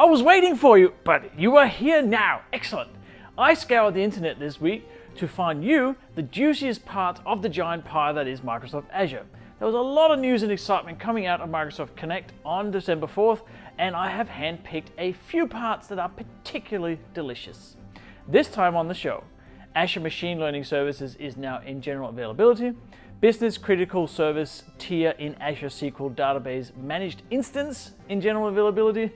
I was waiting for you, but you are here now. Excellent. I scoured the internet this week to find you the juiciest part of the giant pie that is Microsoft Azure. There was a lot of news and excitement coming out of Microsoft Connect on December 4th, and I have handpicked a few parts that are particularly delicious. This time on the show, Azure Machine Learning Services is now in general availability, Business Critical Service tier in Azure SQL Database Managed Instance in general availability,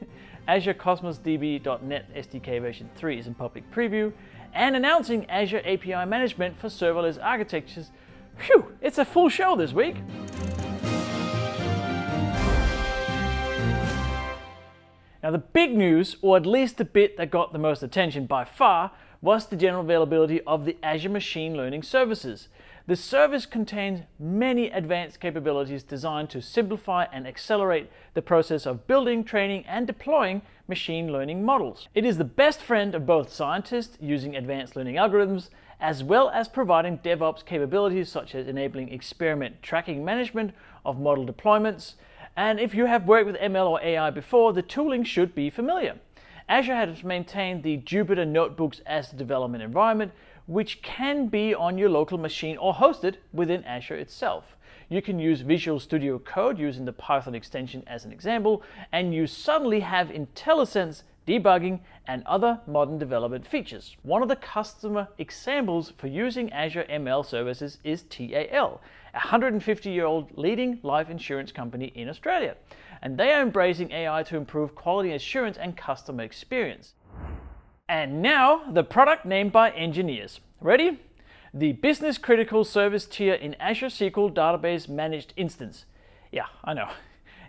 Azure Cosmos DB .NET SDK version 3 is in public preview, and announcing Azure API Management for serverless architectures. Phew, it's a full show this week. Now the big news, or at least the bit that got the most attention by far, was the general availability of the Azure Machine Learning Services. The service contains many advanced capabilities designed to simplify and accelerate the process of building, training, and deploying machine learning models. It is the best friend of both scientists using advanced learning algorithms, as well as providing DevOps capabilities such as enabling experiment tracking management of model deployments. And if you have worked with ML or AI before, the tooling should be familiar. Azure has maintained the Jupyter notebooks as the development environment, which can be on your local machine or hosted within Azure itself. You can use Visual Studio Code using the Python extension as an example, and you suddenly have IntelliSense, debugging, and other modern development features. One of the customer examples for using Azure ML services is TAL, a 150-year-old leading life insurance company in Australia, and they are embracing AI to improve quality assurance and customer experience. And now, the product named by engineers. Ready? The Business Critical Service tier in Azure SQL Database Managed Instance. Yeah, I know.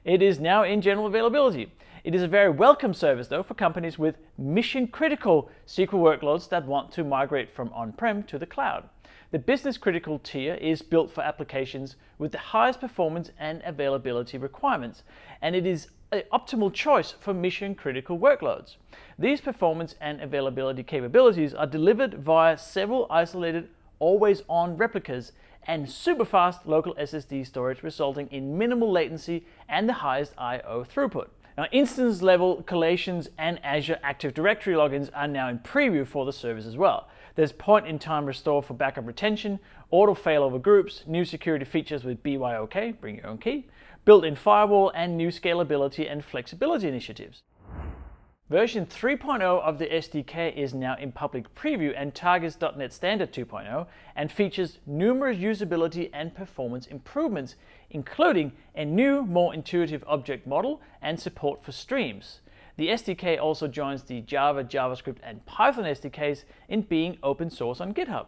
It is now in general availability. It is a very welcome service, though, for companies with mission-critical SQL workloads that want to migrate from on-prem to the cloud. The Business Critical tier is built for applications with the highest performance and availability requirements, and it is an optimal choice for mission-critical workloads. These performance and availability capabilities are delivered via several isolated, always-on replicas and super-fast local SSD storage, resulting in minimal latency and the highest I/O throughput. Now, instance-level collations and Azure Active Directory logins are now in preview for the service as well. There's point-in-time restore for backup retention, auto-failover groups, new security features with BYOK, bring your own key, built-in firewall, and new scalability and flexibility initiatives. Version 3.0 of the SDK is now in public preview and targets .NET Standard 2.0 and features numerous usability and performance improvements, including a new, more intuitive object model and support for streams. The SDK also joins the Java, JavaScript, and Python SDKs in being open source on GitHub.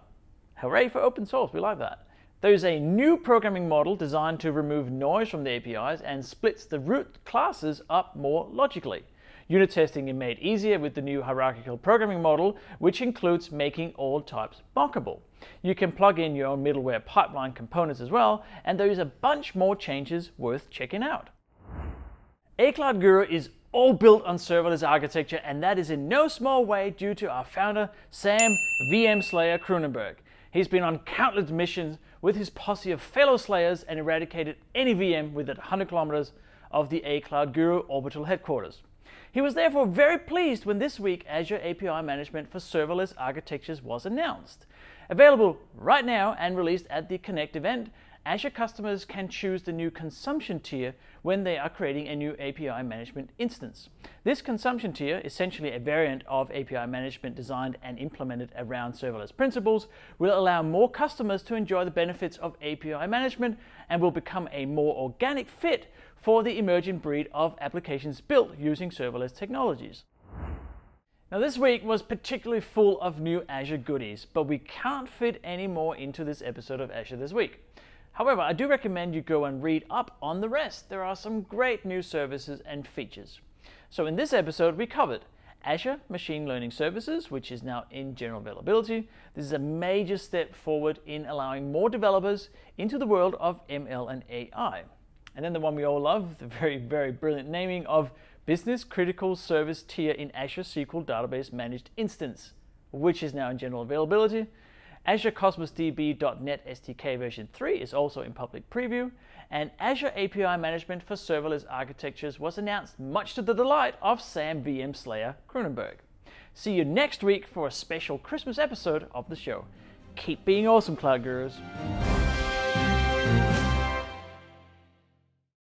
Hooray for open source, we like that. There is a new programming model designed to remove noise from the APIs and splits the root classes up more logically. Unit testing is made easier with the new hierarchical programming model, which includes making all types mockable. You can plug in your own middleware pipeline components as well, and there is a bunch more changes worth checking out. A Cloud Guru is all built on serverless architecture, and that is in no small way due to our founder, Sam VM Slayer Kroonenberg. He's been on countless missions with his posse of fellow slayers and eradicated any VM within 100 kilometers of the A Cloud Guru orbital headquarters. He was therefore very pleased when this week Azure API Management for serverless architectures was announced. Available right now and released at the Connect event, Azure customers can choose the new consumption tier when they are creating a new API management instance. This consumption tier, essentially a variant of API management designed and implemented around serverless principles, will allow more customers to enjoy the benefits of API management and will become a more organic fit for the emerging breed of applications built using serverless technologies. Now, this week was particularly full of new Azure goodies, but we can't fit any more into this episode of Azure This Week. However, I do recommend you go and read up on the rest. There are some great new services and features. So in this episode, we covered Azure Machine Learning Services, which is now in general availability. This is a major step forward in allowing more developers into the world of ML and AI. And then the one we all love, the very, very brilliant naming of Business Critical Service tier in Azure SQL Database Managed Instance, which is now in general availability. Azure Cosmos DB .NET SDK version 3 is also in public preview, and Azure API Management for serverless architectures was announced much to the delight of Sam VM Slayer Kroonenberg. See you next week for a special Christmas episode of the show. Keep being awesome, Cloud Gurus!